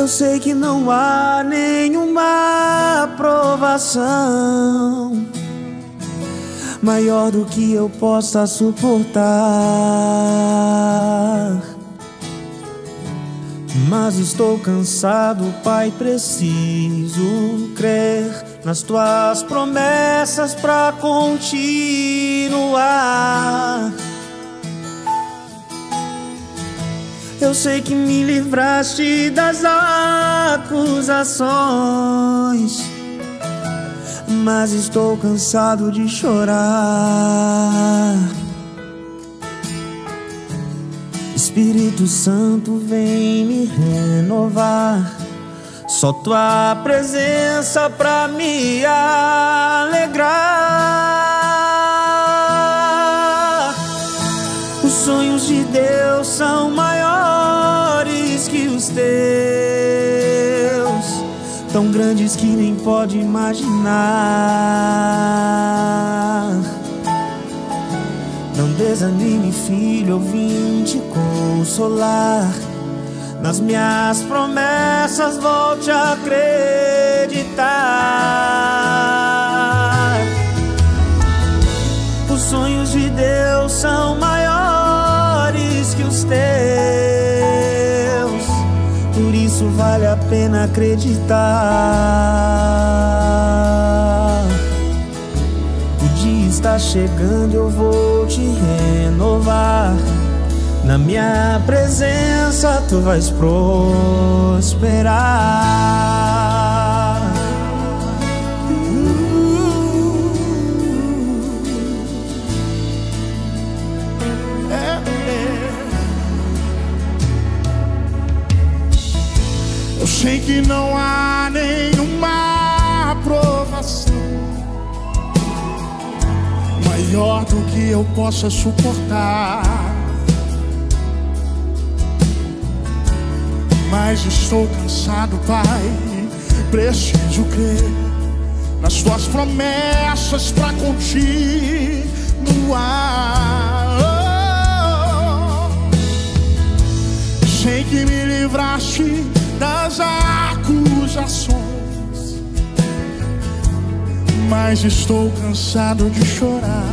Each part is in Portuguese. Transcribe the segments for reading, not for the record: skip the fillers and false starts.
Eu sei que não há nenhuma provação maior do que eu possa suportar, mas estou cansado, Pai, preciso crer nas Tuas promessas pra continuar. Eu sei que me livraste das acusações, mas estou cansado de chorar. Espírito Santo, vem me renovar, só Tua presença pra me alegrar. Os sonhos de Deus são maiores que os teus, tão grandes que nem pode imaginar. Não desanime, filho, eu vim te consolar, nas minhas promessas volte a acreditar. Os sonhos de Deus são maiores que os teus, por isso vale a pena acreditar. O dia está chegando, eu vou te renovar, na minha presença tu vais prosperar. Eu sei que não há nenhuma provação maior do que eu possa suportar, mas estou cansado, Pai, preciso crer nas Tuas promessas pra continuar. Oh, sei que me livraste das acusações, mas estou cansado de chorar.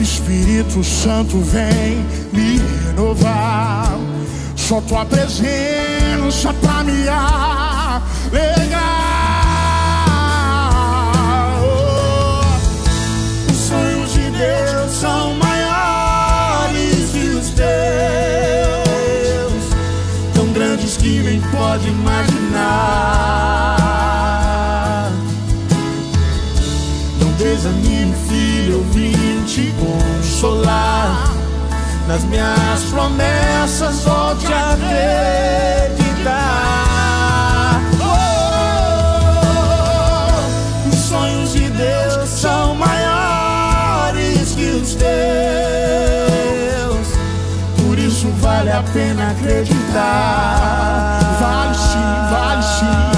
Espírito Santo, vem me renovar, só Tua presença pra me alegrar. Oh, os sonhos de Deus são maiores que os teus, tão grandes que nem pode imaginar. Não desanime, filho, eu vim te consolar, nas minhas promessas volte a acreditar. Oh, os sonhos de Deus são maiores que os teus, por isso vale a pena acreditar. Vale sim, vale sim.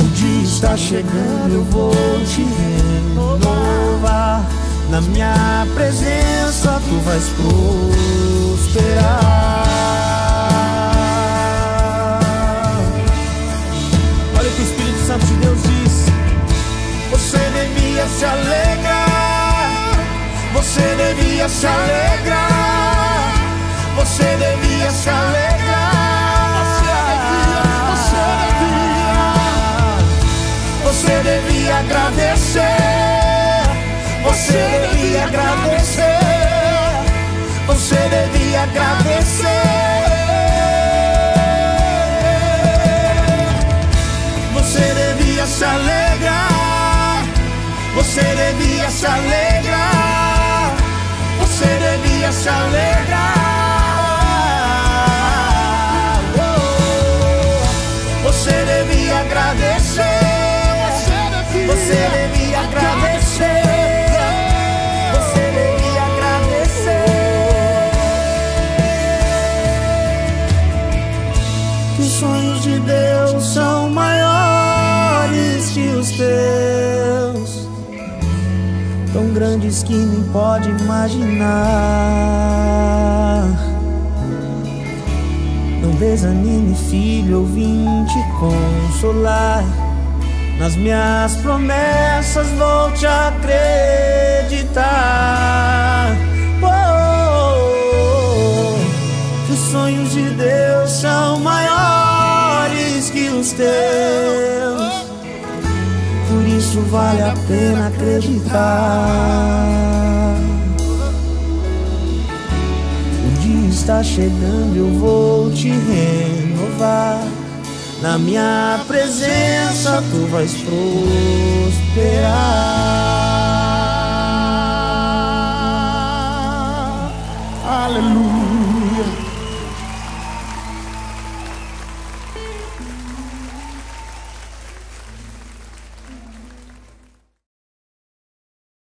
O dia está chegando, eu vou te renovar, na minha presença tu vais prosperar. Olha o que o Espírito Santo de Deus diz: você devia se alegrar, você devia se alegrar, você devia se alegrar, você devia agradecer, você devia agradecer, você devia agradecer, você devia se alegrar, você devia se alegrar, você devia se alegrar, você devia agradecer, você devia agradecer. Os sonhos de Deus são maiores que os teus, tão grandes que nem pode imaginar. desanime, filho, eu vim te consolar. Nas minhas promessas vou te acreditar. Que os sonhos de Deus são maiores que os teus, por isso vale a pena acreditar. O dia está chegando, eu vou te renovar. Na minha presença tu vais prosperar. Aleluia.